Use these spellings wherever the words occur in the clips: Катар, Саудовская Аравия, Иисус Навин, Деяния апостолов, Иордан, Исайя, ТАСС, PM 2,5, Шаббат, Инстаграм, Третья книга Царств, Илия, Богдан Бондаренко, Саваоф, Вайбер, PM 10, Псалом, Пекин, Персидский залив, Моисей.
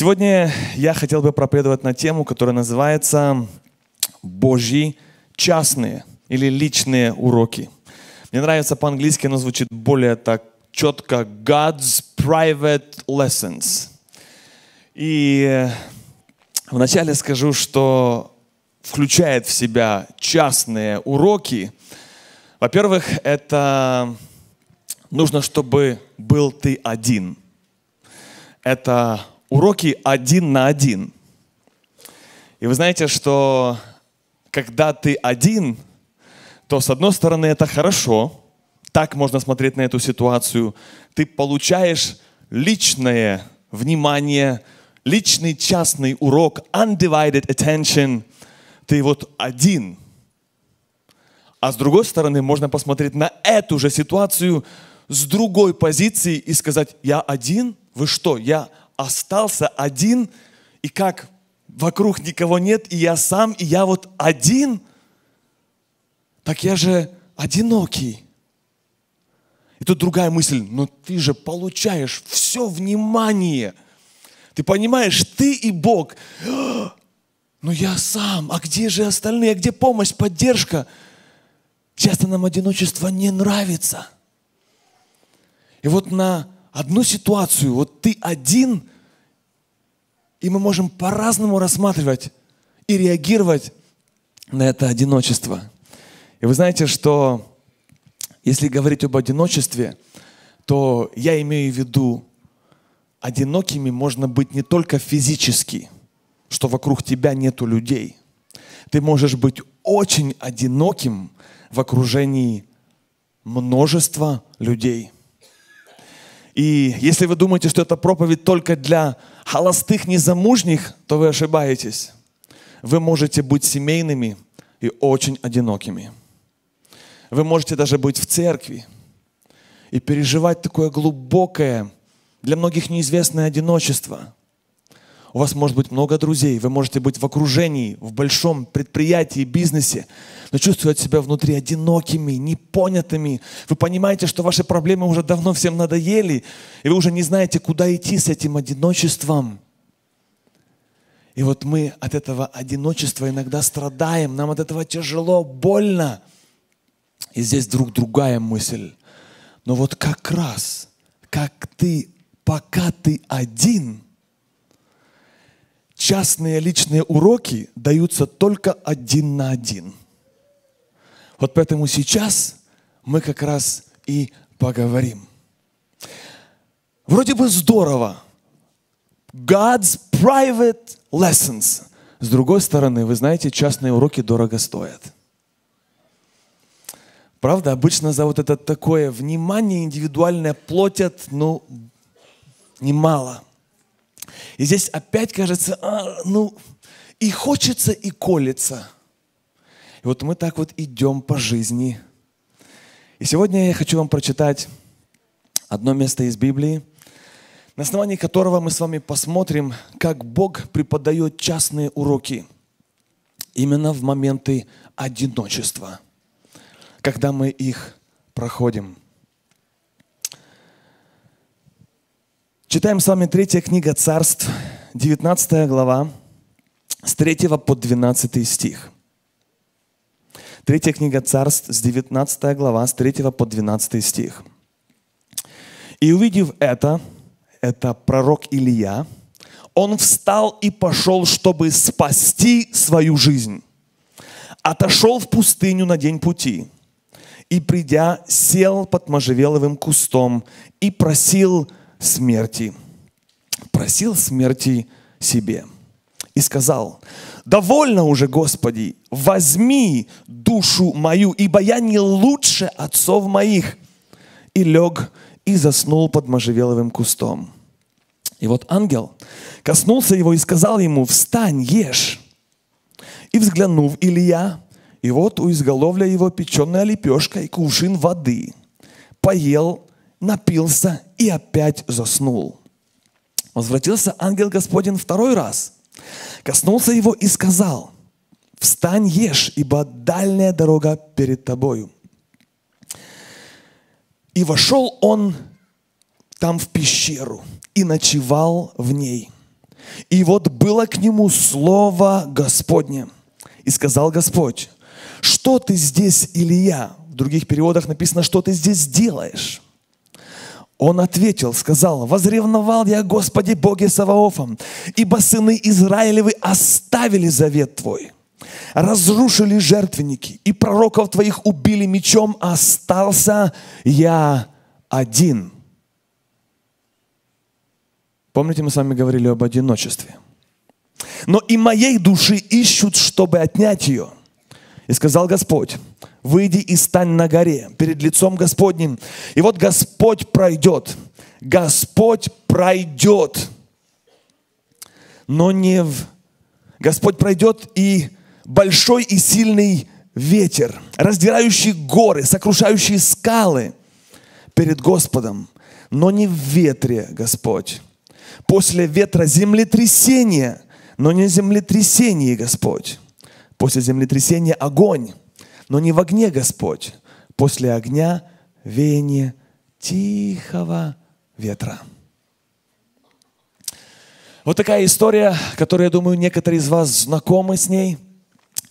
Сегодня я хотел бы проповедовать на тему, которая называется «Божьи частные или личные уроки». Мне нравится по-английски, оно звучит более так четко «God's private lessons». И вначале скажу, что включает в себя частные уроки. Во-первых, это нужно, чтобы был ты один. Это уроки один на один. И вы знаете, что когда ты один, то с одной стороны это хорошо, так можно смотреть на эту ситуацию. Ты получаешь личное внимание, личный частный урок, undivided attention. Ты вот один. А с другой стороны, можно посмотреть на эту же ситуацию с другой позиции и сказать: я один? Вы что, я остался один? И как? Вокруг никого нет, и я сам, и я вот один? Так я же одинокий. И тут другая мысль: но ты же получаешь все внимание. Ты понимаешь, ты и Бог. Но я сам, а где же остальные? А где помощь, поддержка? Часто нам одиночество не нравится. И вот на одну ситуацию, вот ты один, и мы можем по-разному рассматривать и реагировать на это одиночество. И вы знаете, что если говорить об одиночестве, то я имею в виду, одинокими можно быть не только физически, что вокруг тебя нету людей. Ты можешь быть очень одиноким в окружении множества людей. И если вы думаете, что это проповедь только для холостых незамужних, то вы ошибаетесь. Вы можете быть семейными и очень одинокими. Вы можете даже быть в церкви и переживать такое глубокое, для многих неизвестное одиночество. У вас может быть много друзей, вы можете быть в окружении, в большом предприятии, бизнесе, но чувствовать себя внутри одинокими, непонятыми. Вы понимаете, что ваши проблемы уже давно всем надоели, и вы уже не знаете, куда идти с этим одиночеством. И вот мы от этого одиночества иногда страдаем, нам от этого тяжело, больно. И здесь вдруг другая мысль. Но вот как раз, пока ты один, частные личные уроки даются только один на один. Вот поэтому сейчас мы как раз и поговорим. Вроде бы здорово. God's private lessons. С другой стороны, вы знаете, частные уроки дорого стоят. Правда, обычно за вот это такое внимание индивидуальное платят, ну, немало. И здесь опять кажется, и хочется, и колется. И вот мы так вот идем по жизни. И сегодня я хочу вам прочитать одно место из Библии, на основании которого мы с вами посмотрим, как Бог преподает частные уроки именно в моменты одиночества, когда мы их проходим. Читаем с вами Третья книга Царств, 19 глава, с 3 по 12 стих. Третья книга Царств, 19 глава, с 3 по 12 стих. «И увидев это пророк Илия, он встал и пошел, чтобы спасти свою жизнь. Отошел в пустыню на день пути. И, придя, сел под можжевеловым кустом и просил смерти. Просил смерти себе. И сказал: довольно уже, Господи, возьми душу мою, ибо я не лучше отцов моих. И лег, и заснул под можжевеловым кустом. И вот ангел коснулся его и сказал ему: встань, ешь. И взглянув Илия, и вот у изголовья его печеная лепешка и кувшин воды. Поел, напился и опять заснул. Возвратился ангел Господень второй раз, коснулся его и сказал: встань, ешь, ибо дальняя дорога перед тобою. И вошел он там в пещеру и ночевал в ней. И вот было к нему слово Господне. И сказал Господь: что ты здесь, Илия? В других переводах написано: что ты здесь делаешь? Он ответил, сказал: возревновал я, Господи, Боге Саваофом, ибо сыны Израилевы оставили завет Твой, разрушили жертвенники, и пророков Твоих убили мечом, остался я один. Помните, мы с вами говорили об одиночестве. Но и моей души ищут, чтобы отнять ее. И сказал Господь: выйди и стань на горе перед лицом Господним. И вот Господь пройдет. Господь пройдет. Но не в... Господь пройдет, и большой и сильный ветер, раздирающий горы, сокрушающий скалы перед Господом. Но не в ветре Господь. После ветра землетрясение, но не землетрясение Господь. После землетрясения огонь, но не в огне Господь. После огня веяние тихого ветра. Вот такая история, которую, я думаю, некоторые из вас знакомы с ней.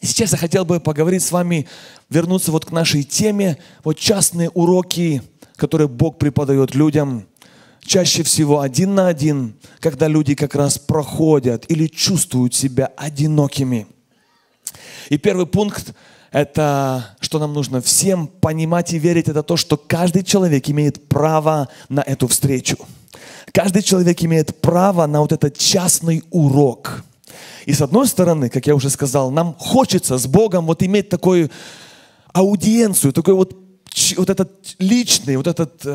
И сейчас я хотел бы поговорить с вами, вернуться вот к нашей теме. Вот частные уроки, которые Бог преподает людям. Чаще всего один на один, когда люди как раз проходят или чувствуют себя одинокими. И первый пункт, это что нам нужно всем понимать и верить, это то, что каждый человек имеет право на эту встречу. Каждый человек имеет право на вот этот частный урок. И с одной стороны, как я уже сказал, нам хочется с Богом вот иметь такую аудиенцию, такой вот этот личный, вот этот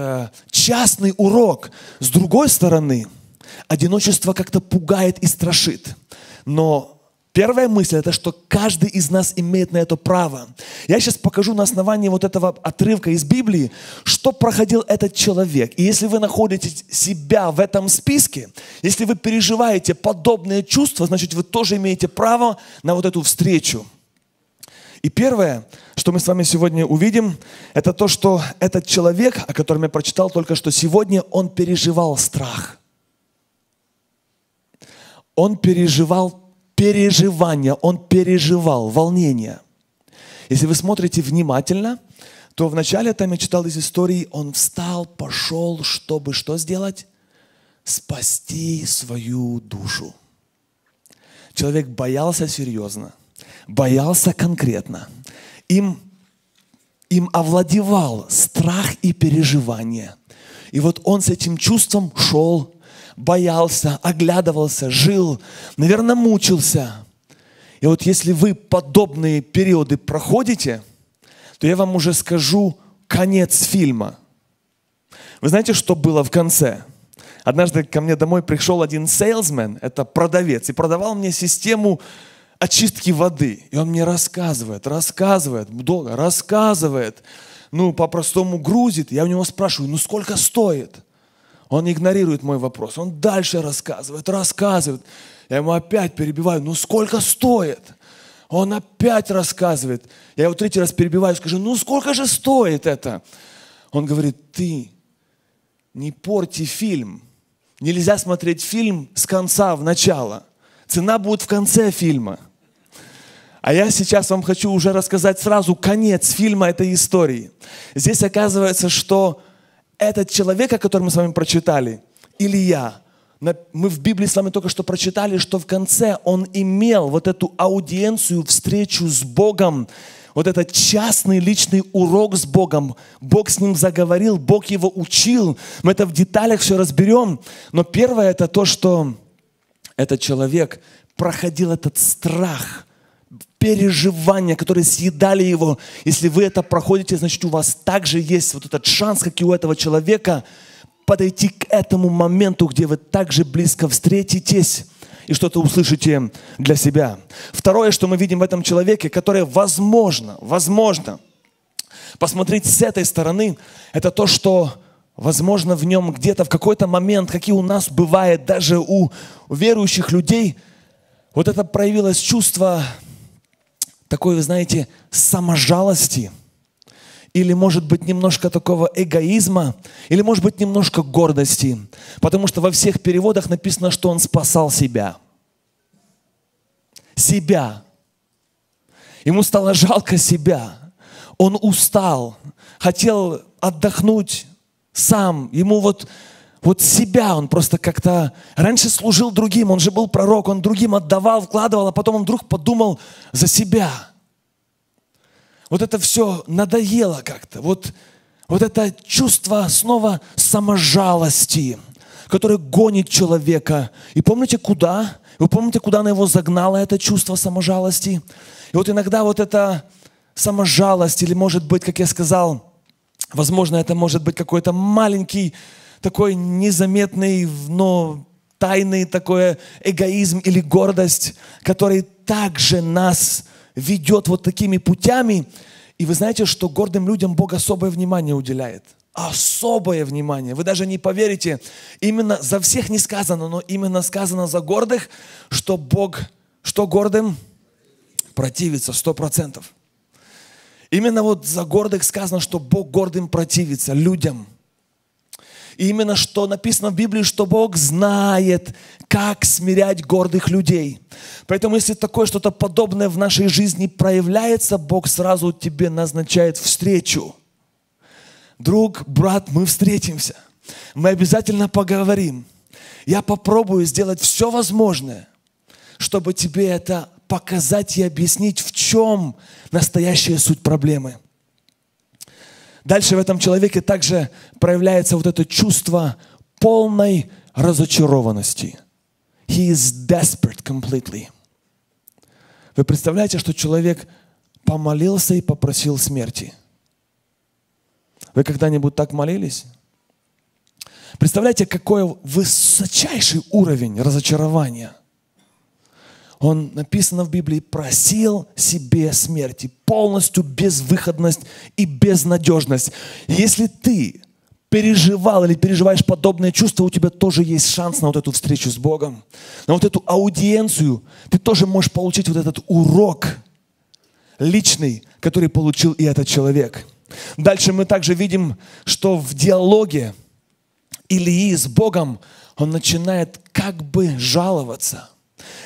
частный урок. С другой стороны, одиночество как-то пугает и страшит. Но первая мысль – это что каждый из нас имеет на это право. Я сейчас покажу на основании вот этого отрывка из Библии, что проходил этот человек. И если вы находите себя в этом списке, если вы переживаете подобные чувства, значит, вы тоже имеете право на вот эту встречу. И первое, что мы с вами сегодня увидим, это то, что этот человек, о котором я прочитал только что сегодня, он переживал страх. Он переживал страх. Переживание, он переживал волнение. Если вы смотрите внимательно, то вначале там я читал из истории, он встал, пошел, чтобы что сделать? Спасти свою душу. Человек боялся серьезно, боялся конкретно. Им овладевал страх и переживание. И вот он с этим чувством шел, боялся, оглядывался, жил, наверное, мучился. И вот если вы подобные периоды проходите, то я вам уже скажу конец фильма. Вы знаете, что было в конце? Однажды ко мне домой пришел один сейлсмен, это продавец, и продавал мне систему очистки воды. И он мне рассказывает, ну, по-простому грузит. Я у него спрашиваю: ну, сколько стоит? Он игнорирует мой вопрос. Он дальше рассказывает. Я ему опять перебиваю: ну сколько стоит? Он опять рассказывает. Я его третий раз перебиваю, скажу: ну сколько же стоит это? Он говорит: ты не порти фильм. Нельзя смотреть фильм с конца в начало. Цена будет в конце фильма. А я сейчас вам хочу уже рассказать сразу конец фильма этой истории. Здесь оказывается, что этот человек, о котором мы с вами прочитали, Илия, мы в Библии с вами только что прочитали, что в конце он имел вот эту аудиенцию, встречу с Богом, вот этот частный личный урок с Богом. Бог с ним заговорил, Бог его учил. Мы это в деталях все разберем. Но первое – это то, что этот человек проходил этот страх, переживания, которые съедали его. Если вы это проходите, значит, у вас также есть вот этот шанс, как и у этого человека, подойти к этому моменту, где вы также близко встретитесь и что-то услышите для себя. Второе, что мы видим в этом человеке, которое возможно посмотреть с этой стороны, это то, что возможно в нем где-то в какой-то момент, как и у нас бывает, даже у верующих людей, вот это проявилось чувство такой, вы знаете, саможалости или, может быть, немножко такого эгоизма, или, может быть, немножко гордости, потому что во всех переводах написано, что он спасал себя. Себя. Ему стало жалко себя. Он устал, хотел отдохнуть сам. Ему вот себя он просто как-то... Раньше служил другим, он же был пророк, он другим отдавал, вкладывал, а потом он вдруг подумал за себя. Вот это все надоело как-то. Вот это чувство снова саможалости, которое гонит человека. И помните, куда? Вы помните, куда она его загнала, это чувство саможалости? И вот иногда вот эта саможалость, или, может быть, как я сказал, возможно, это может быть какой-то маленький, такой незаметный, но тайный такой эгоизм или гордость, который также нас ведет вот такими путями. И вы знаете, что гордым людям Бог особое внимание уделяет. Особое внимание. Вы даже не поверите, именно за всех не сказано, но именно сказано за гордых, что Бог, что гордым противится, 100%. Именно вот за гордых сказано, что Бог гордым противится, людям. И именно что написано в Библии, что Бог знает, как смирять гордых людей. Поэтому, если такое что-то подобное в нашей жизни проявляется, Бог сразу тебе назначает встречу. Друг, брат, мы встретимся. Мы обязательно поговорим. Я попробую сделать все возможное, чтобы тебе это показать и объяснить, в чем настоящая суть проблемы. Дальше в этом человеке также проявляется вот это чувство полной разочарованности. He is desperate completely. Вы представляете, что человек помолился и попросил смерти? Вы когда-нибудь так молились? Представляете, какой высочайший уровень разочарования. Он, написано в Библии, просил себе смерти, полностью безвыходность и безнадежность. Если ты переживал или переживаешь подобные чувства, у тебя тоже есть шанс на вот эту встречу с Богом, на вот эту аудиенцию. Ты тоже можешь получить вот этот урок личный, который получил и этот человек. Дальше мы также видим, что в диалоге Илии с Богом он начинает как бы жаловаться.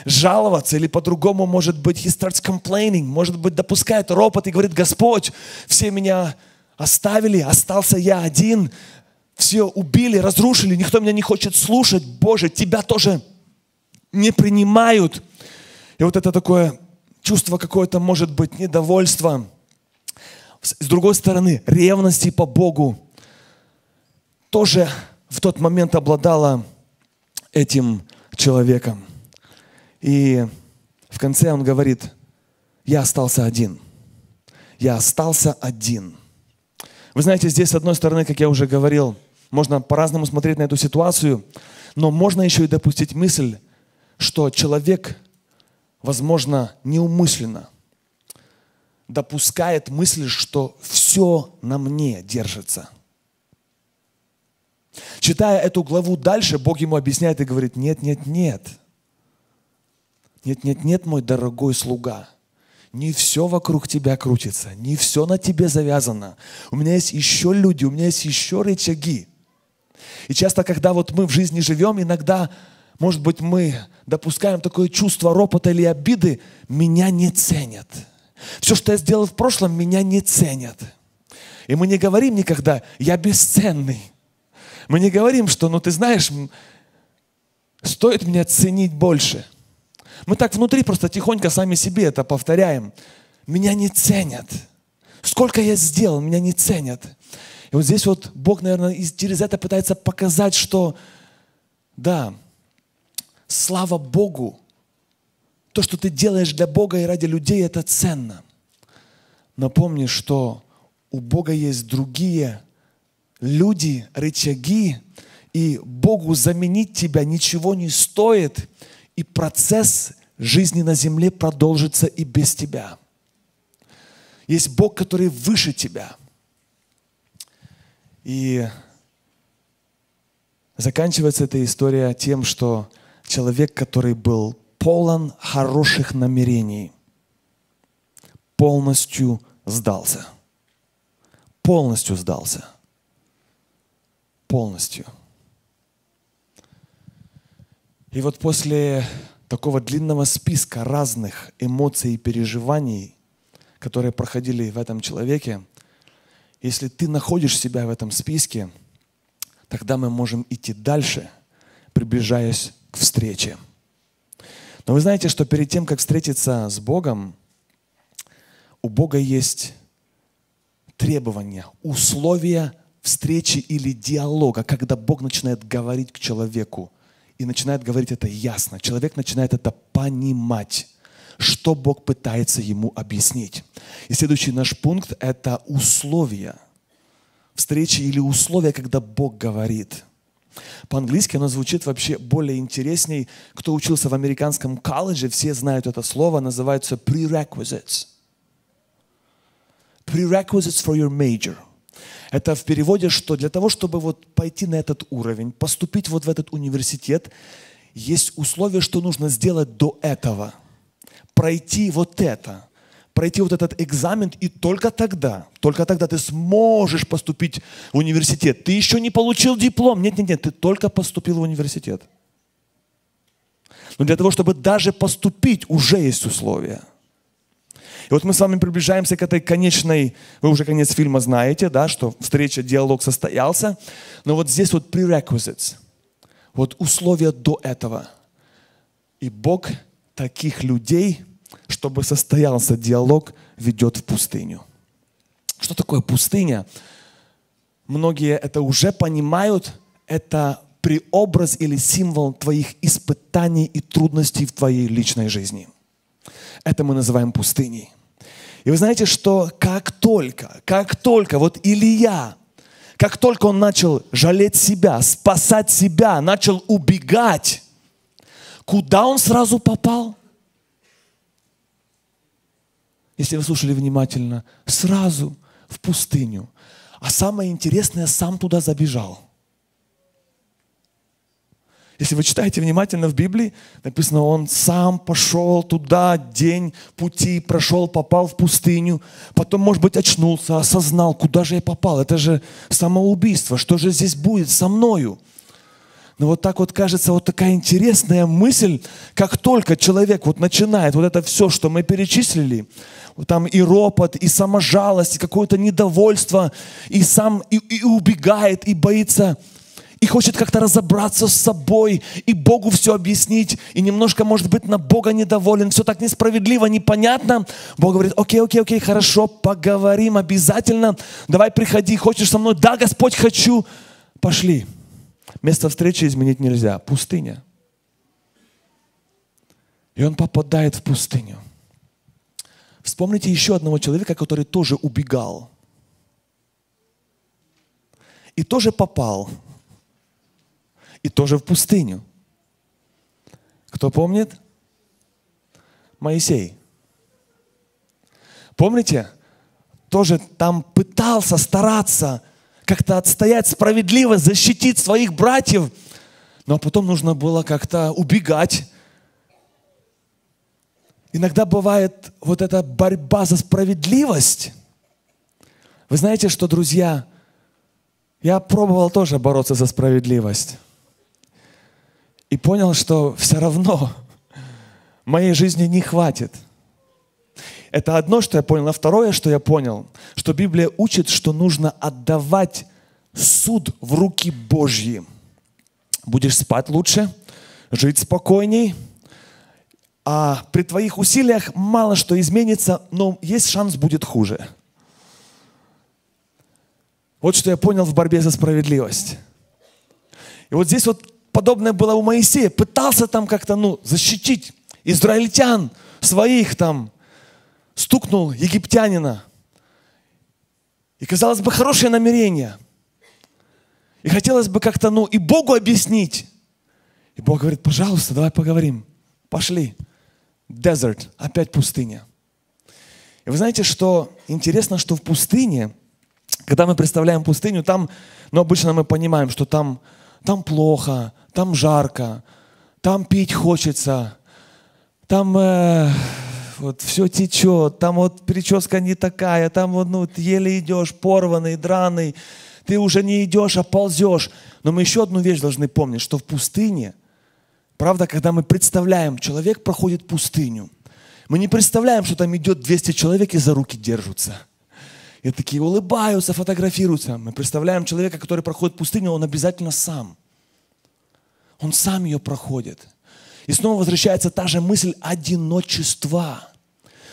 Жаловаться или по-другому, может быть, he starts complaining, может быть, допускает ропот и говорит: Господь, все меня оставили, остался я один, все убили, разрушили, никто меня не хочет слушать, Боже, тебя тоже не принимают. И вот это такое чувство какое-то, может быть, недовольство. С другой стороны, ревности по Богу тоже в тот момент обладала этим человеком. И в конце он говорит: я остался один. Я остался один. Вы знаете, здесь, с одной стороны, как я уже говорил, можно по-разному смотреть на эту ситуацию, но можно еще и допустить мысль, что человек, возможно, неумысленно допускает мысль, что все на мне держится. Читая эту главу дальше, Бог ему объясняет и говорит: нет, нет, нет. Нет, нет, нет, мой дорогой слуга, не все вокруг тебя крутится, не все на тебе завязано. У меня есть еще люди, у меня есть еще рычаги. И часто, когда вот мы в жизни живем, иногда, может быть, мы допускаем такое чувство ропота или обиды: меня не ценят. Все, что я сделал в прошлом, меня не ценят. И мы не говорим никогда: я бесценный. Мы не говорим, что, ну ты знаешь, стоит меня ценить больше. Мы так внутри просто тихонько сами себе это повторяем. Меня не ценят. Сколько я сделал, меня не ценят. И вот здесь вот Бог, наверное, через это пытается показать, что да, слава Богу, то, что ты делаешь для Бога и ради людей, это ценно. Но помни, что у Бога есть другие люди, рычаги, и Богу заменить тебя ничего не стоит, и процесс жизни на земле продолжится и без тебя. Есть Бог, который выше тебя. И заканчивается эта история тем, что человек, который был полон хороших намерений, полностью сдался. полностью сдался. Полностью. И вот после такого длинного списка разных эмоций и переживаний, которые проходили в этом человеке, если ты находишь себя в этом списке, тогда мы можем идти дальше, приближаясь к встрече. Но вы знаете, что перед тем, как встретиться с Богом, у Бога есть требования, условия встречи или диалога, когда Бог начинает говорить к человеку и начинает говорить это ясно. Человек начинает это понимать, что Бог пытается ему объяснить. И следующий наш пункт – это условия. Встречи или условия, когда Бог говорит. По-английски оно звучит вообще более интересней. Кто учился в американском колледже, все знают это слово, называется prerequisites. Prerequisites for your major. Это в переводе, что для того, чтобы вот пойти на этот уровень, поступить вот в этот университет, есть условия, что нужно сделать до этого. Пройти вот это, пройти вот этот экзамен, и только тогда ты сможешь поступить в университет. Ты еще не получил диплом. Нет, ты только поступил в университет. Но для того, чтобы даже поступить, уже есть условия. И вот мы с вами приближаемся к этой конечной, вы уже конец фильма знаете, да, что встреча, диалог состоялся. Но вот здесь вот prerequisites, вот условия до этого. И Бог таких людей, чтобы состоялся диалог, ведет в пустыню. Что такое пустыня? Многие это уже понимают. Это преобраз или символ твоих испытаний и трудностей в твоей личной жизни. Это мы называем пустыней. И вы знаете, что как только вот Илия, как только он начал жалеть себя, спасать себя, начал убегать, куда он сразу попал? Если вы слушали внимательно, сразу в пустыню. А самое интересное, сам туда забежал. Если вы читаете внимательно в Библии, написано, он сам пошел туда, день пути прошел, попал в пустыню. Потом, может быть, очнулся, осознал, куда же я попал. Это же самоубийство, что же здесь будет со мною? Но вот так вот кажется, вот такая интересная мысль, как только человек вот начинает вот это все, что мы перечислили, вот там и ропот, и саможалость, и какое-то недовольство, и сам и убегает, и боится, и хочет как-то разобраться с собой, и Богу все объяснить, и немножко, может быть, на Бога недоволен, все так несправедливо, непонятно. Бог говорит, окей, хорошо, поговорим обязательно, давай приходи, хочешь со мной? Да, Господь, хочу, пошли. Место встречи изменить нельзя. Пустыня. И он попадает в пустыню. Вспомните еще одного человека, который тоже убегал. И тоже попал. И тоже в пустыню. Кто помнит? Моисей. Помните? Тоже там пытался, стараться как-то отстоять справедливость, защитить своих братьев. Но потом нужно было как-то убегать. Иногда бывает вот эта борьба за справедливость. Вы знаете, что, друзья, я пробовал тоже бороться за справедливость. И понял, что все равно моей жизни не хватит. Это одно, что я понял. А второе, что я понял, что Библия учит, что нужно отдавать суд в руки Божьи. Будешь спать лучше, жить спокойней. А при твоих усилиях мало что изменится, но есть шанс, будет хуже. Вот что я понял в борьбе за справедливость. И вот здесь вот подобное было у Моисея. Пытался там как-то, защитить израильтян своих там, стукнул египтянина. И, казалось бы, хорошее намерение. И хотелось бы как-то, и Богу объяснить. И Бог говорит, пожалуйста, давай поговорим. Пошли. Desert. Опять пустыня. И вы знаете, что интересно, что в пустыне, когда мы представляем пустыню, там, обычно мы понимаем, что там плохо, там жарко, там пить хочется, там вот все течет, там вот прическа не такая, там вот ну, еле идешь, порванный, драный, ты уже не идешь, а ползешь. Но мы еще одну вещь должны помнить, что в пустыне, правда, когда мы представляем, человек проходит пустыню, мы не представляем, что там идет 200 человек и за руки держатся. И такие улыбаются, фотографируются. Мы представляем человека, который проходит пустыню, он обязательно сам. Он сам ее проходит. И снова возвращается та же мысль одиночества.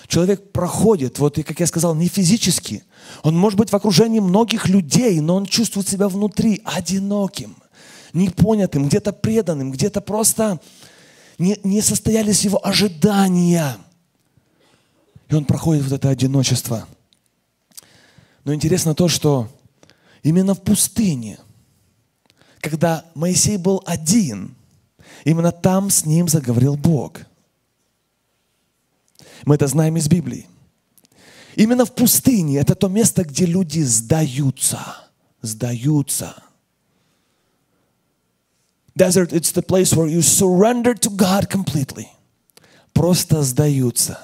Человек проходит, вот и, как я сказал, не физически. Он может быть в окружении многих людей, но он чувствует себя внутри одиноким, непонятым, где-то преданным, где-то просто не состоялись его ожидания. И он проходит вот это одиночество. Но интересно то, что именно в пустыне, когда Моисей был один, именно там с ним заговорил Бог. Мы это знаем из Библии. Именно в пустыне, это то место, где люди сдаются. Desert, it's the place where you surrender to God completely. Просто сдаются.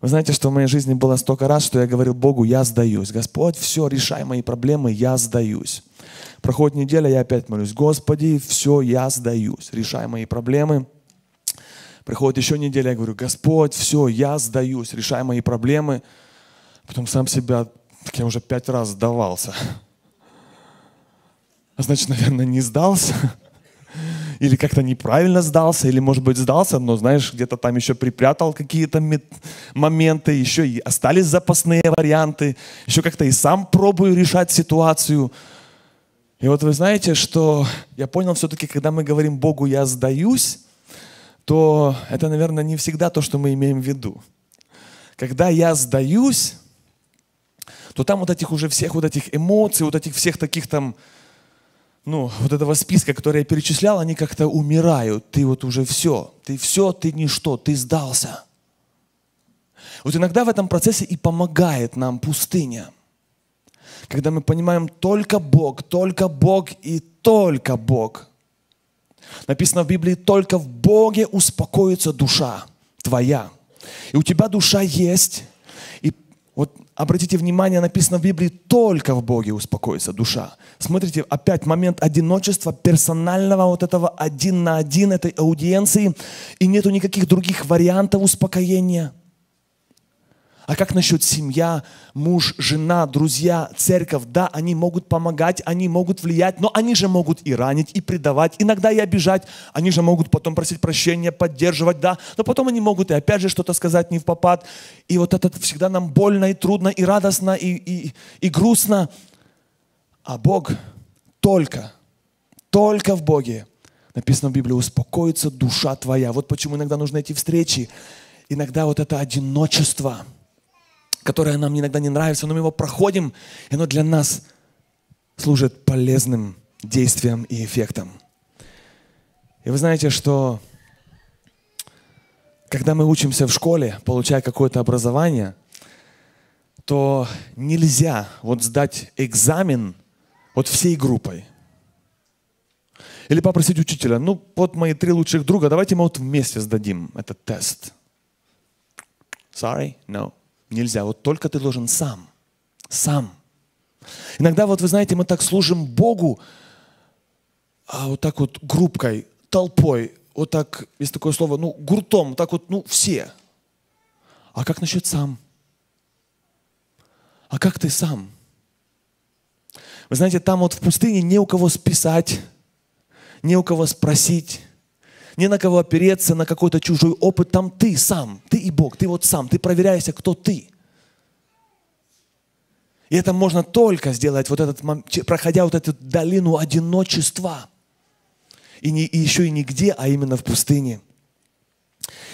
Вы знаете, что в моей жизни было столько раз, что я говорил Богу, я сдаюсь. Господь, все, решай мои проблемы, я сдаюсь. Проходит неделя, я опять молюсь, Господи, все, я сдаюсь, решай мои проблемы. Проходит еще неделя, я говорю, Господь, все, я сдаюсь, решай мои проблемы. Потом сам себя, я уже 5 раз сдавался. А значит, наверное, не сдался. Или как-то неправильно сдался, или, может быть, сдался, но, знаешь, где-то там еще припрятал какие-то моменты, еще и остались запасные варианты, еще как-то и сам пробую решать ситуацию. И вот вы знаете, что я понял все-таки, когда мы говорим Богу «я сдаюсь», то это, наверное, не всегда то, что мы имеем в виду. Когда я сдаюсь, то там вот этих уже всех вот этих эмоций, вот этих всех таких там, ну, вот этого списка, который я перечислял, они как-то умирают. Ты вот уже все, ты ничто, ты сдался. Вот иногда в этом процессе и помогает нам пустыня. Когда мы понимаем только Бог и только Бог. Написано в Библии, только в Боге успокоится душа твоя. И у тебя душа есть. И вот обратите внимание, написано в Библии, только в Боге успокоится душа. Смотрите, опять момент одиночества, персонального вот этого один на один, этой аудиенции. И нету никаких других вариантов успокоения. А как насчет семья, муж, жена, друзья, церковь? Да, они могут помогать, они могут влиять, но они же могут и ранить, и предавать, иногда и обижать. Они же могут потом просить прощения, поддерживать, да. Но потом они могут и опять же что-то сказать не впопад. И вот это всегда нам больно, и трудно, и радостно, и грустно. А Бог только в Боге. Написано в Библии, успокоится душа твоя. Вот почему иногда нужны эти встречи. Иногда вот это одиночество, которое нам иногда не нравится, но мы его проходим, и оно для нас служит полезным действием и эффектом. И вы знаете, что когда мы учимся в школе, получая какое-то образование, то нельзя вот сдать экзамен вот всей группой. Или попросить учителя, ну вот мои 3 лучших друга, давайте мы вот вместе сдадим этот тест. Sorry, no. Нельзя, вот только ты должен сам. Иногда, вот вы знаете, мы так служим Богу, а вот так вот группкой, толпой, вот так, есть такое слово, ну, гуртом, так вот, ну, все. А как насчет сам? А как ты сам? Вы знаете, там вот в пустыне не у кого списать, не у кого спросить, не на кого опереться, на какой-то чужой опыт. Там ты сам, ты и Бог, ты вот сам, ты проверяешься, кто ты. И это можно только сделать, вот этот, проходя вот эту долину одиночества. И еще и нигде, а именно в пустыне.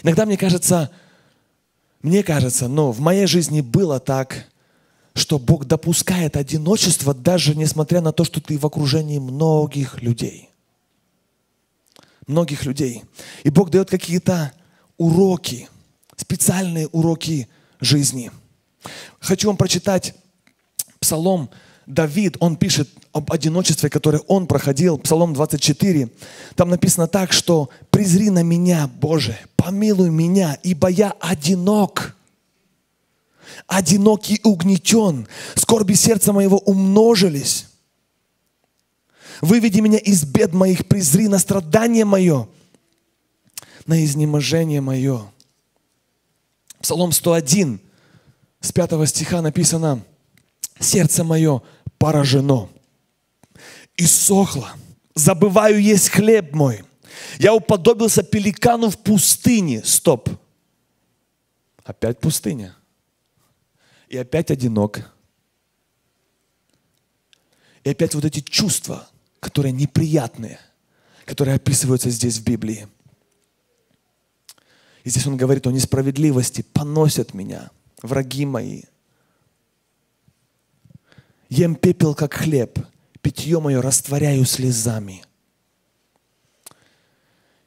Иногда мне кажется, но в моей жизни было так, что Бог допускает одиночество, даже несмотря на то, что ты в окружении многих людей. И Бог дает какие-то уроки, специальные уроки жизни. Хочу вам прочитать Псалом Давид, он пишет об одиночестве, которое он проходил. Псалом 24. Там написано так, что «Призри на меня, Боже, помилуй меня, ибо я одинок, одинок и угнетен. Скорби сердца моего умножились. Выведи меня из бед моих, призри на страдание мое, на изнеможение мое». Псалом 101, с 5 стиха написано: «Сердце мое поражено, иссохло, забываю есть хлеб мой. Я уподобился пеликану в пустыне». Стоп. Опять пустыня. И опять одинок. И опять вот эти чувства, которые неприятные, которые описываются здесь в Библии. И здесь он говорит о несправедливости. «Поносят меня враги мои. Ем пепел, как хлеб. Питье мое растворяю слезами».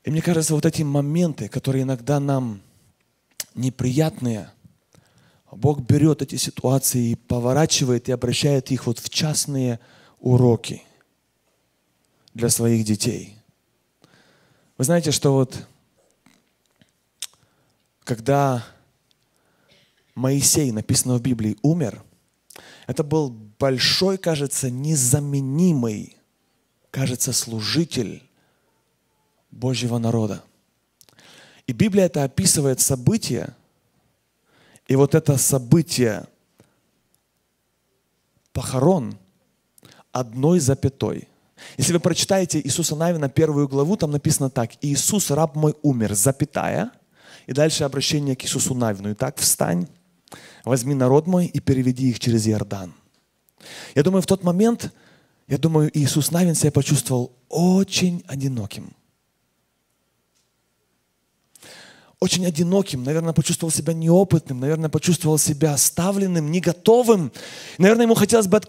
И мне кажется, вот эти моменты, которые иногда нам неприятные, Бог берет эти ситуации и поворачивает, и обращает их вот в частные уроки для своих детей. Вы знаете, что вот когда Моисей, написано в Библии, умер, это был большой, кажется, незаменимый, кажется, служитель Божьего народа. И Библия это описывает событие, и вот это событие похорон одной запятой. Если вы прочитаете Иисуса Навина, 1 главу, там написано так: «Иисус, раб мой, умер, запятая». И дальше обращение к Иисусу Навину. «Итак, встань, возьми народ мой и переведи их через Иордан». Я думаю, в тот момент, Иисус Навин себя почувствовал очень одиноким. Очень одиноким, наверное, почувствовал себя неопытным, наверное, почувствовал себя оставленным, не готовым. Наверное, ему хотелось бы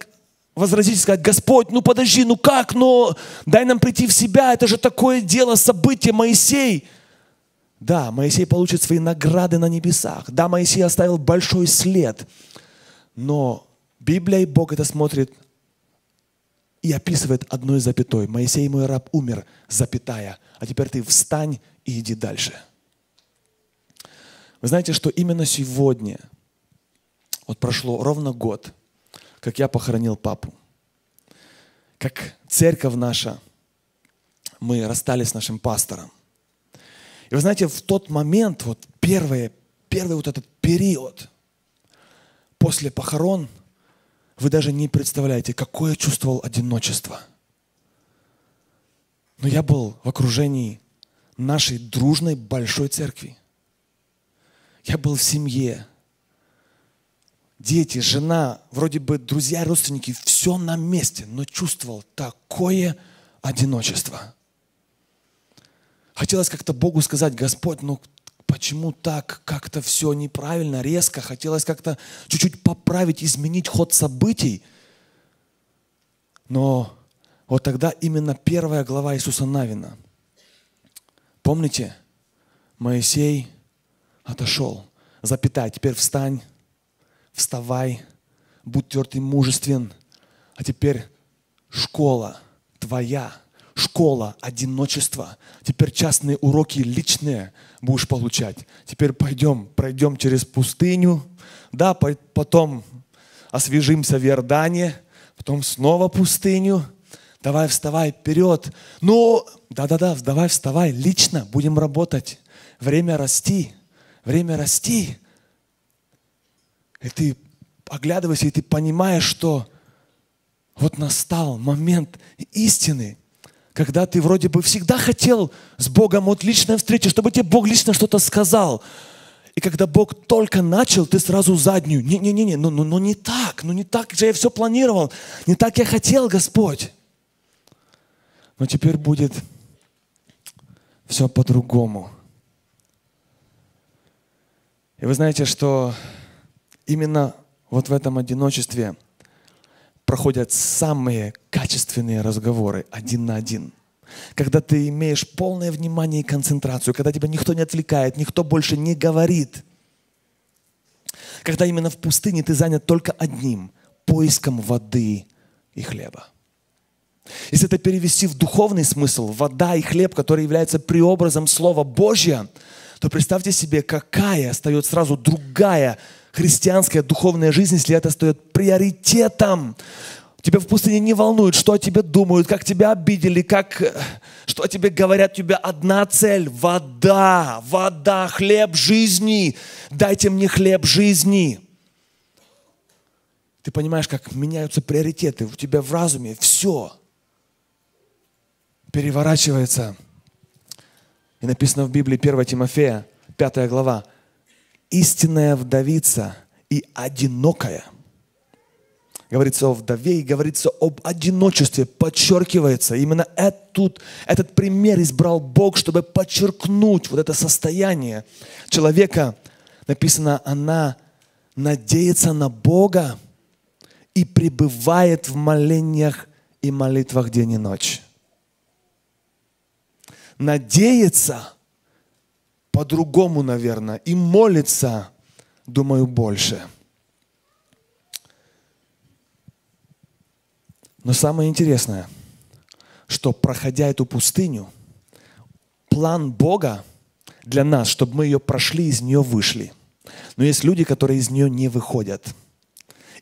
возразить, сказать: «Господь, ну подожди, ну как, ну дай нам прийти в себя, это же такое дело, событие, Моисей». Да, Моисей получит свои награды на небесах. Да, Моисей оставил большой след. Но Библия и Бог это смотрит и описывает одной запятой. «Моисей, мой раб, умер, запятая. А теперь ты встань и иди дальше». Вы знаете, что именно сегодня, вот прошло ровно год, как я похоронил папу. Как церковь наша, мы расстались с нашим пастором. И вы знаете, в тот момент, вот первый вот этот период после похорон, вы даже не представляете, какое я чувствовал одиночество. Но я был в окружении нашей дружной большой церкви. Я был в семье, дети, жена, вроде бы друзья, родственники, все на месте, но чувствовал такое одиночество. Хотелось как-то Богу сказать: «Господь, ну почему так? Как-то все неправильно, резко». Хотелось как-то чуть-чуть поправить, изменить ход событий. Но вот тогда именно 1 глава Иисуса Навина. Помните, Моисей отошел, запятая, теперь встань, вставай, будь тверд и мужествен. А теперь школа твоя, школа одиночества. Теперь частные уроки личные будешь получать. Теперь пройдем через пустыню, да, потом освежимся в Иордане, потом снова пустыню. Давай, вставай, вперед. Ну, да-да-да, давай, вставай, лично будем работать. Время расти. Время расти, и ты оглядываешься, и ты понимаешь, что вот настал момент истины, когда ты вроде бы всегда хотел с Богом вот личной встречи, чтобы тебе Бог лично что-то сказал. И когда Бог только начал, ты сразу заднюю. Не-не-не, ну не так, ну не так же я все планировал, не так я хотел, Господь. Но теперь будет все по-другому. И вы знаете, что именно вот в этом одиночестве проходят самые качественные разговоры один на один. Когда ты имеешь полное внимание и концентрацию, когда тебя никто не отвлекает, никто больше не говорит. Когда именно в пустыне ты занят только одним — поиском воды и хлеба. Если это перевести в духовный смысл, вода и хлеб, который является преобразом Слова Божия, то представьте себе, какая стает сразу другая христианская духовная жизнь, если это стает приоритетом. Тебя в пустыне не волнует, что о тебе думают, как тебя обидели, что о тебе говорят. У тебя одна цель – вода, вода, хлеб жизни. Дайте мне хлеб жизни. Ты понимаешь, как меняются приоритеты у тебя в разуме. Все переворачивается. И написано в Библии 1 Тимофея, 5 глава. «Истинная вдовица и одинокая». Говорится о вдове и говорится об одиночестве, подчеркивается. Именно этот пример избрал Бог, чтобы подчеркнуть вот это состояние человека. Написано, она надеется на Бога и пребывает в молениях и молитвах день и ночь. Надеется по-другому, наверное, и молится, думаю, больше. Но самое интересное, что, проходя эту пустыню, план Бога для нас, чтобы мы ее прошли, из нее вышли. Но есть люди, которые из нее не выходят.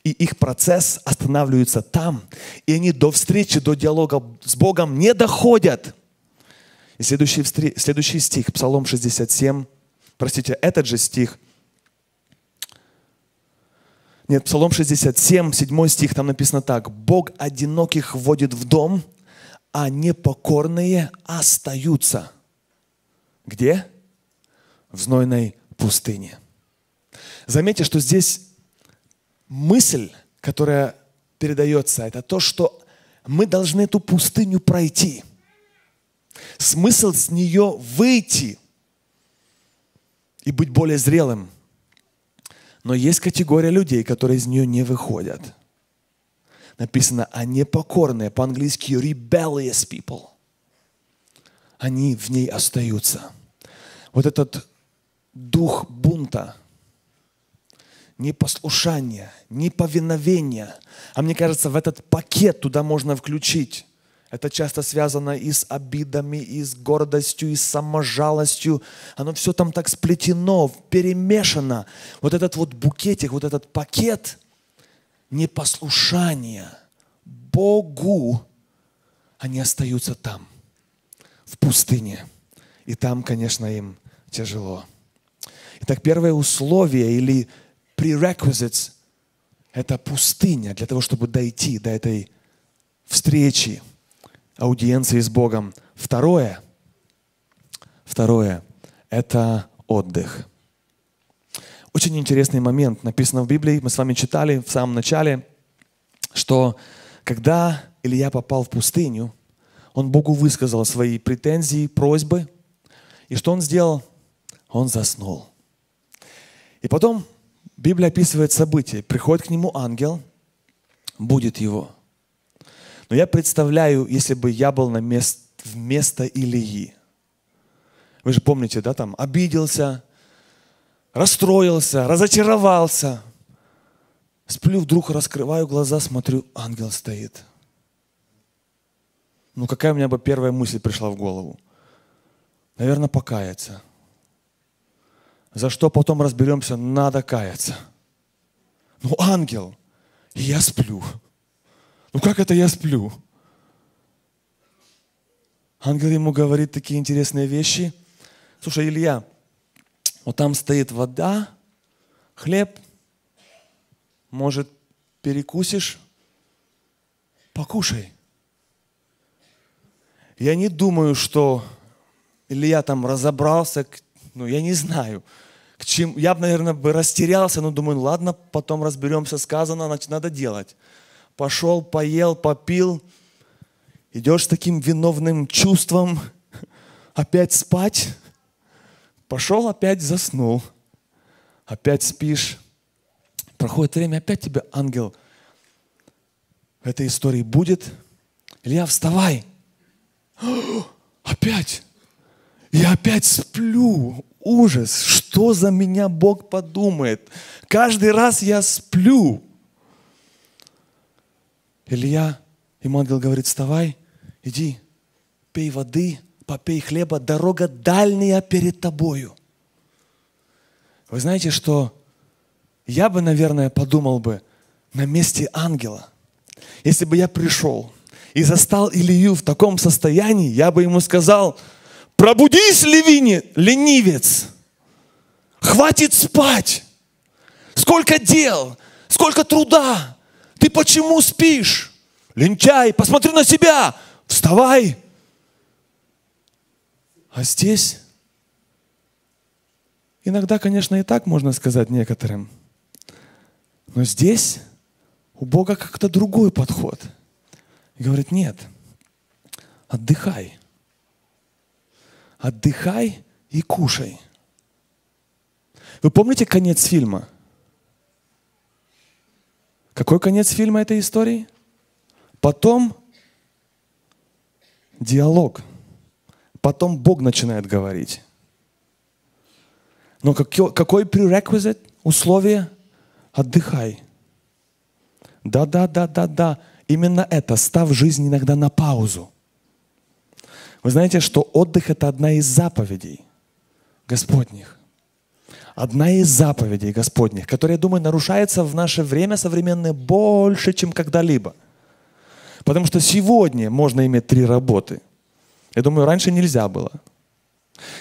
И их процесс останавливается там, и они до встречи, до диалога с Богом не доходят. И следующий стих, Псалом 67, простите, этот же стих, Нет, Псалом 67, 7 стих, там написано так. «Бог одиноких вводит в дом, а непокорные остаются». Где? В знойной пустыне. Заметьте, что здесь мысль, которая передается, это то, что мы должны эту пустыню пройти. Смысл с нее выйти и быть более зрелым. Но есть категория людей, которые из нее не выходят. Написано, а непокорные, по-английски rebellious people. Они в ней остаются. Вот этот дух бунта, непослушания, неповиновения. А мне кажется, в этот пакет туда можно включить. Это часто связано и с обидами, и с гордостью, и с саможалостью. Оно все там так сплетено, перемешано. Вот этот вот букетик, вот этот пакет непослушания Богу, они остаются там, в пустыне. И там, конечно, им тяжело. Итак, первое условие или prerequisites – это пустыня для того, чтобы дойти до этой встречи, аудиенции с Богом. Второе – это отдых. Очень интересный момент. Написано в Библии, мы с вами читали в самом начале, что когда Илия попал в пустыню, он Богу высказал свои претензии, просьбы. И что он сделал? Он заснул. И потом Библия описывает события. Приходит к нему ангел, будит его. Но я представляю, если бы я был вместо Илии. Вы же помните, да, там обиделся, расстроился, разочаровался. Сплю, вдруг раскрываю глаза, смотрю, ангел стоит. Ну какая у меня бы первая мысль пришла в голову? Наверное, покаяться. За что потом разберемся, надо каяться. Ну ангел, и я сплю. Ну как это я сплю? Ангел ему говорит такие интересные вещи. Слушай, Илья, вот там стоит вода, хлеб, может, перекусишь? Покушай. Я не думаю, что Илья там разобрался, ну я не знаю, к чему. Я бы, наверное, растерялся, но думаю, ладно, потом разберемся, сказано, значит, надо делать. Пошел, поел, попил. Идешь с таким виновным чувством опять спать. Пошел, опять заснул. Опять спишь. Проходит время, опять тебя ангел в этой истории будет. Илья, вставай. Опять. Я опять сплю. Ужас. Что за меня Бог подумает? Каждый раз я сплю. Илья Ему ангел говорит: вставай, иди, пей воды, попей хлеба, дорога дальняя перед тобою. Вы знаете, что я бы, наверное, подумал бы на месте ангела. Если бы я пришел и застал Илью в таком состоянии, я бы ему сказал: пробудись, ленивец, хватит спать, сколько дел, сколько труда, ты почему спишь? Лентяй, посмотри на себя, вставай. А здесь иногда, конечно, и так можно сказать некоторым, но здесь у Бога как-то другой подход. И говорит: нет, отдыхай. Отдыхай и кушай. Вы помните конец фильма? Какой конец фильма этой истории? Потом диалог. Потом Бог начинает говорить. Но какой prerequisite, условие? Отдыхай. Да. Именно это. Ставь жизнь иногда на паузу. Вы знаете, что отдых — это одна из заповедей Господних. Одна из заповедей Господних, которая, я думаю, нарушается в наше время современное больше, чем когда-либо. Потому что сегодня можно иметь 3 работы. Я думаю, раньше нельзя было.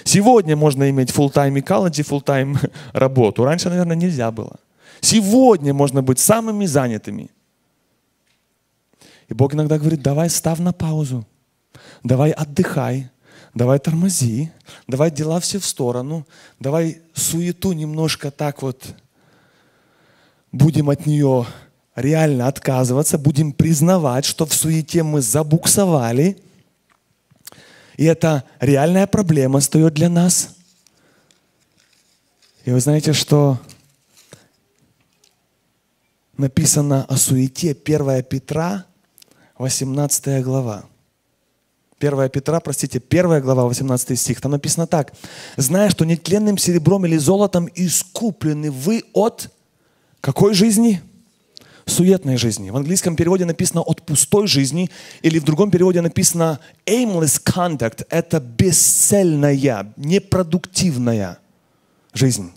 Сегодня можно иметь full-time college, full-time работу. Раньше, наверное, нельзя было. Сегодня можно быть самыми занятыми. И Бог иногда говорит: давай ставь на паузу, давай отдыхай, давай тормози, давай дела все в сторону, давай суету немножко так вот будем от нее реально отказываться, будем признавать, что в суете мы забуксовали, и это реальная проблема стает для нас. И вы знаете, что написано о суете 1 Петра, 18 глава. 1 Петра, простите, 1 глава, 18 стих. Там написано так: зная, что нетленным серебром или золотом искуплены вы от какой жизни? Суетной жизни. В английском переводе написано от пустой жизни, или в другом переводе написано aimless conduct. Это бесцельная, непродуктивная жизнь.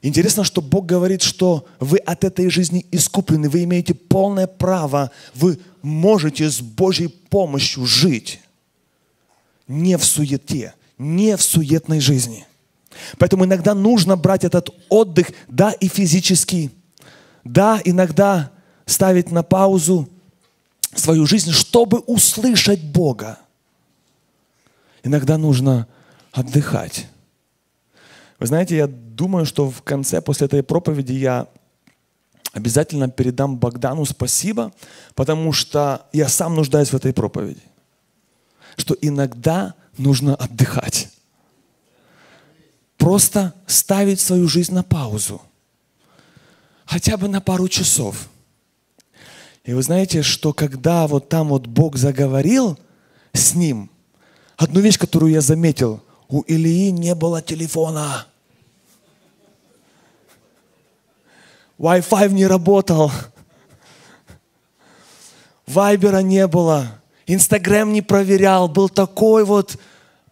Интересно, что Бог говорит, что вы от этой жизни искуплены, вы имеете полное право, вы можете с Божьей помощью жить не в суете, не в суетной жизни. Поэтому иногда нужно брать этот отдых, да, и физически, да, иногда ставить на паузу свою жизнь, чтобы услышать Бога. Иногда нужно отдыхать. Вы знаете, я думаю, что в конце, после этой проповеди, я обязательно передам Богдану спасибо, потому что я сам нуждаюсь в этой проповеди. Что иногда нужно отдыхать. Просто ставить свою жизнь на паузу. Хотя бы на пару часов. И вы знаете, что когда вот там вот Бог заговорил с ним, одну вещь, которую я заметил: у Илии не было телефона. Wi-Fi не работал. Вайбера не было. Инстаграм не проверял. Был такой вот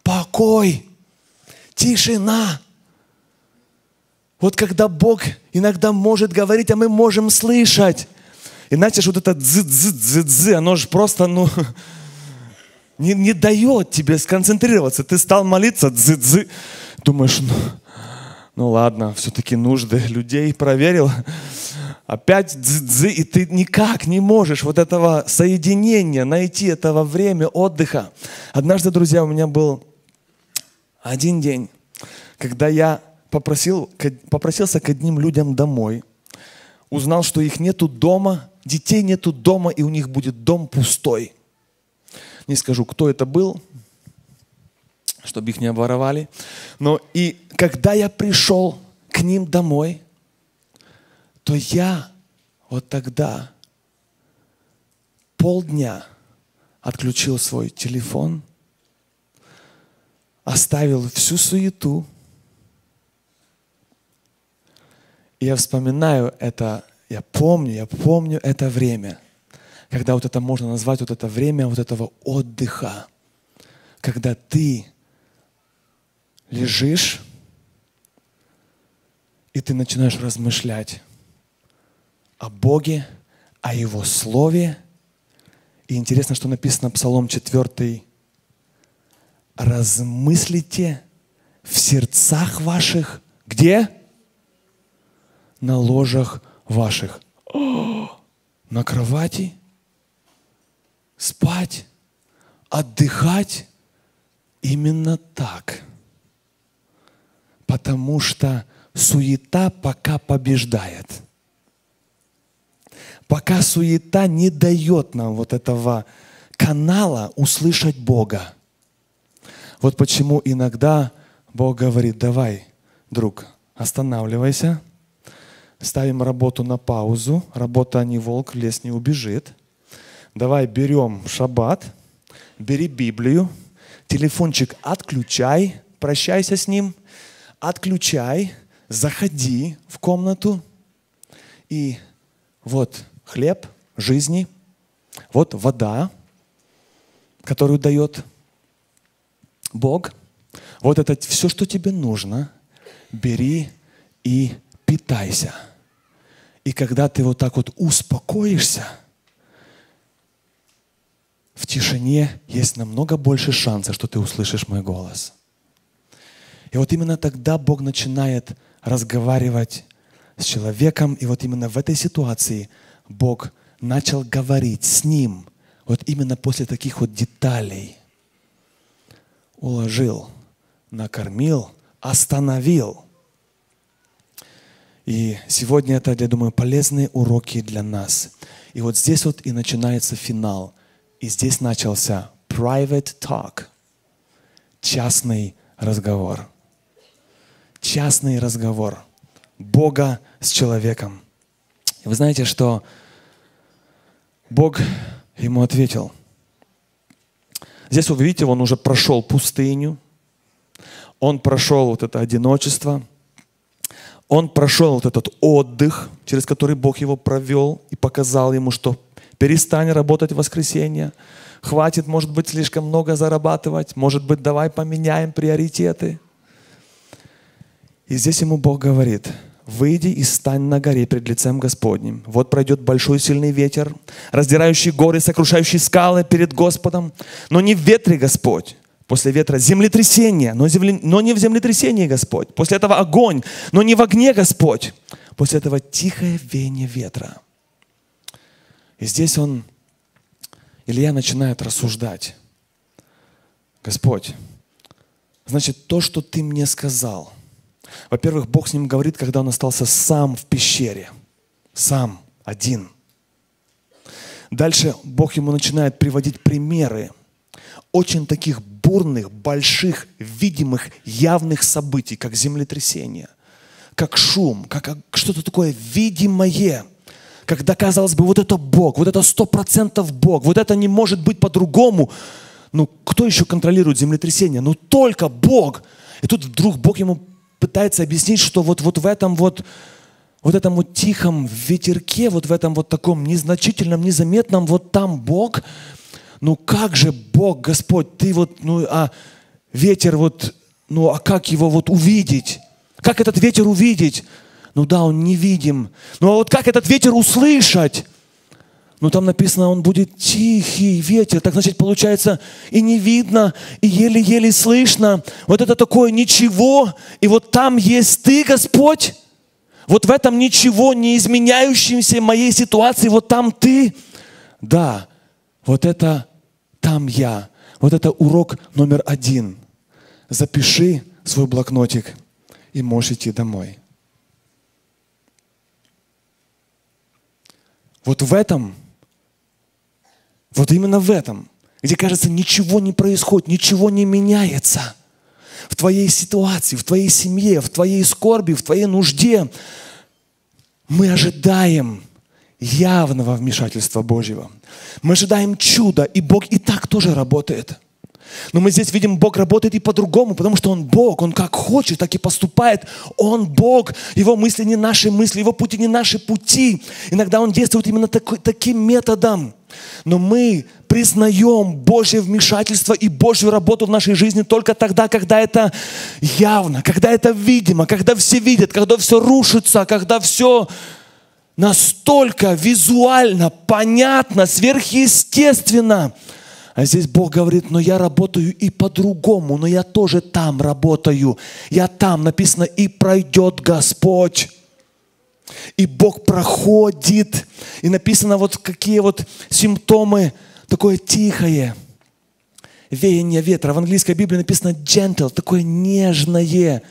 покой. Тишина. Вот когда Бог иногда может говорить, а мы можем слышать. Иначе же вот это дзы-дзы-дзы-дзы, оно же просто, ну... Не дает тебе сконцентрироваться. Ты стал молиться, дзы-дзы. Думаешь, ну ладно, все-таки нужды людей проверил. Опять дзы-дзы, и ты никак не можешь вот этого соединения найти, этого время отдыха. Однажды, друзья, у меня был один день, когда я попросился к одним людям домой. Узнал, что их нету дома, детей нету дома, и у них будет дом пустой. Не скажу, кто это был, чтобы их не обворовали. Но и когда я пришел к ним домой, то я вот тогда полдня отключил свой телефон, оставил всю суету. И я вспоминаю это, Я помню это время, когда вот это можно назвать вот это время вот этого отдыха, когда ты лежишь, и ты начинаешь размышлять о Боге, о Его Слове. И интересно, что написано Псалом 4. «Размыслите в сердцах ваших». Где? «На ложах ваших». О, на кровати? Спать? Отдыхать? Именно так. Потому что суета пока побеждает. Пока суета не дает нам вот этого канала услышать Бога. Вот почему иногда Бог говорит: давай, друг, останавливайся, ставим работу на паузу, работа не волк, в лес не убежит. Давай берем шаббат, бери Библию, телефончик отключай, прощайся с ним, отключай, заходи в комнату и вот хлеб жизни, вот вода, которую дает Бог, вот это все, что тебе нужно, бери и питайся. И когда ты вот так вот успокоишься, в тишине есть намного больше шансов, что ты услышишь мой голос. И вот именно тогда Бог начинает разговаривать с человеком, и вот именно в этой ситуации Бог начал говорить с ним, вот именно после таких вот деталей. Уложил, накормил, остановил. И сегодня это, я думаю, полезные уроки для нас. И вот здесь вот и начинается финал. И здесь начался private talk, частный разговор. Частный разговор Бога с человеком. И вы знаете, что Бог ему ответил. Здесь, вы видите, он уже прошел пустыню, он прошел вот это одиночество, он прошел вот этот отдых, через который Бог его провел и показал ему, что перестань работать в воскресенье, хватит, может быть, слишком много зарабатывать, может быть, давай поменяем приоритеты. И здесь ему Бог говорит: «Выйди и стань на горе пред лицем Господним. Вот пройдет большой сильный ветер, раздирающий горы, сокрушающий скалы перед Господом. Но не в ветре Господь, после ветра землетрясение, но не в землетрясении Господь. После этого огонь, но не в огне Господь. После этого тихое веяние ветра». И здесь Илья начинает рассуждать. «Господь, значит, то, что Ты мне сказал». Во-первых, Бог с ним говорит, когда он остался сам в пещере. Сам, один. Дальше Бог ему начинает приводить примеры очень таких бурных, больших, видимых, явных событий, как землетрясение, как шум, как что-то такое видимое. Когда, казалось бы, вот это Бог, вот это 100% Бог, вот это не может быть по-другому. Ну, кто еще контролирует землетрясение? Ну, только Бог. И тут вдруг Бог ему пытается объяснить, что вот в этом вот этом вот тихом ветерке, вот в этом вот таком незначительном, незаметном, вот там Бог. Ну как же Бог, Господь, ты вот, ну а ветер вот, ну а как его вот увидеть? Как этот ветер увидеть? Ну да, он невидим. Ну а вот как этот ветер услышать? Ну там написано, он будет тихий ветер. Так значит, получается, и не видно, и еле-еле слышно. Вот это такое ничего. И вот там есть Ты, Господь. Вот в этом ничего не изменяющемся моей ситуации. Вот там Ты. Да, вот это там я. Вот это урок номер 1. Запиши свой блокнотик и можешь идти домой. Вот в этом... Вот именно в этом, где, кажется, ничего не происходит, ничего не меняется в твоей ситуации, в твоей семье, в твоей скорби, в твоей нужде, мы ожидаем явного вмешательства Божьего. Мы ожидаем чуда, и Бог и так тоже работает. Но мы здесь видим, Бог работает и по-другому, потому что Он Бог, Он как хочет, так и поступает. Он Бог, Его мысли не наши мысли, Его пути не наши пути. Иногда Он действует именно таким методом. Но мы признаем Божье вмешательство и Божью работу в нашей жизни только тогда, когда это явно, когда это видимо, когда все видят, когда все рушится, когда все настолько визуально, понятно, сверхъестественно. А здесь Бог говорит, но я работаю и по-другому, но я тоже там работаю. Я там, написано, и пройдет Господь. И Бог проходит. И написано, вот какие вот симптомы, такое тихое веяние ветра. В английской Библии написано gentle, такое нежное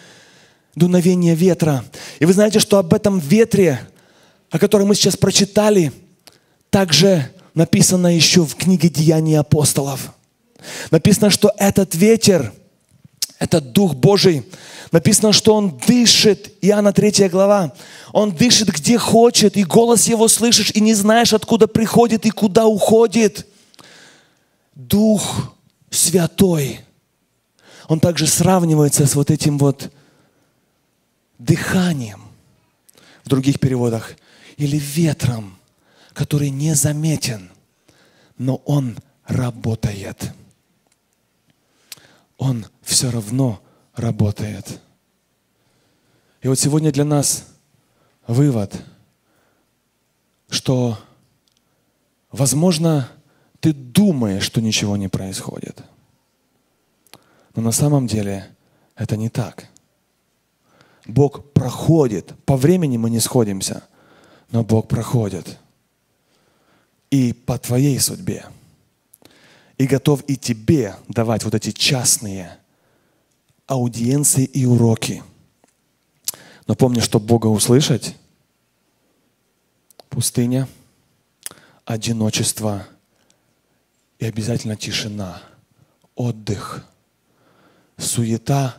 дуновение ветра. И вы знаете, что об этом ветре, о котором мы сейчас прочитали, также написано еще в книге «Деяния апостолов». Написано, что этот ветер, этот Дух Божий, написано, что Он дышит, Иоанна 3 глава, Он дышит где хочет, и голос Его слышишь, и не знаешь, откуда приходит и куда уходит. Дух Святой, Он также сравнивается с вот этим вот дыханием, в других переводах, или ветром, который не заметен, но он работает. Он все равно работает. И вот сегодня для нас вывод, что, возможно, ты думаешь, что ничего не происходит, но на самом деле это не так. Бог проходит. По времени мы не сходимся, но Бог проходит. И по твоей судьбе. И готов и тебе давать вот эти частные аудиенции и уроки. Но помни, что Бога услышать — пустыня, одиночество и обязательно тишина, отдых, суета.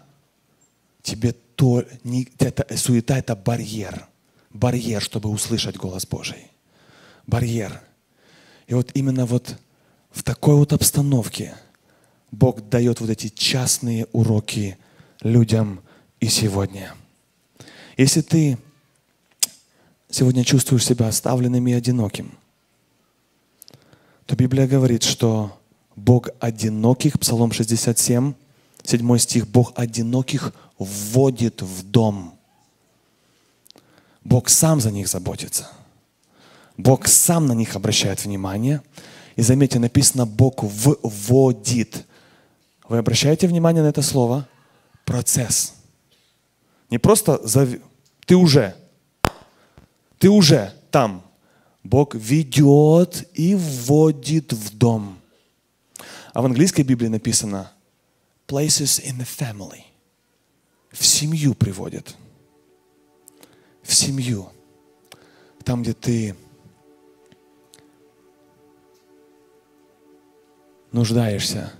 Тебе то не, это, суета — это барьер. Барьер, чтобы услышать голос Божий. Барьер. И вот именно вот в такой вот обстановке Бог дает вот эти частные уроки людям и сегодня. Если ты сегодня чувствуешь себя оставленным и одиноким, то Библия говорит, что Бог одиноких, Псалом 67, 7 стих, Бог одиноких вводит в дом. Бог сам за них заботится. Бог сам на них обращает внимание. И заметьте, написано, Бог вводит. Вы обращаете внимание на это слово? Процесс. Не просто ты уже там. Бог ведет и вводит в дом. А в английской Библии написано places in the family. В семью приводит. В семью. Там, где ты нуждаешься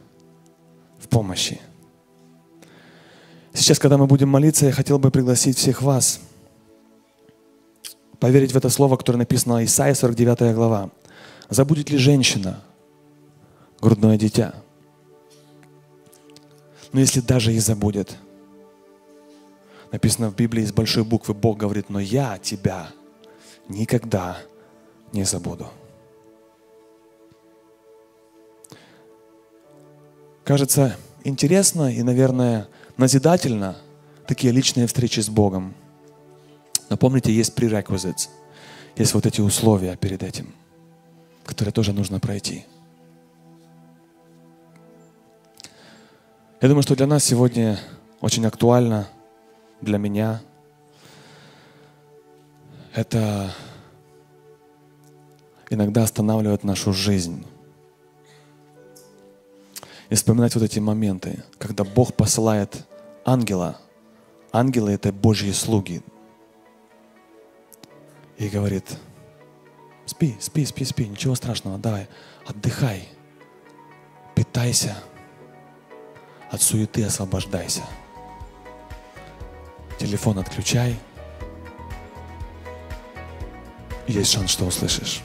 в помощи. Сейчас, когда мы будем молиться, я хотел бы пригласить всех вас поверить в это слово, которое написано, Исайя 49 глава. Забудет ли женщина грудное дитя? Но если даже и забудет, написано в Библии с большой буквы, Бог говорит, но я тебя никогда не забуду. Кажется, интересно и, наверное, назидательно такие личные встречи с Богом. Но помните, есть prerequisites, есть вот эти условия перед этим, которые тоже нужно пройти. Я думаю, что для нас сегодня очень актуально, для меня, это иногда останавливает нашу жизнь. И вспоминать вот эти моменты, когда Бог посылает ангела. Ангелы — это Божьи слуги. И говорит, спи, ничего страшного, давай, отдыхай, питайся, от суеты освобождайся. Телефон отключай. Есть шанс, что услышишь.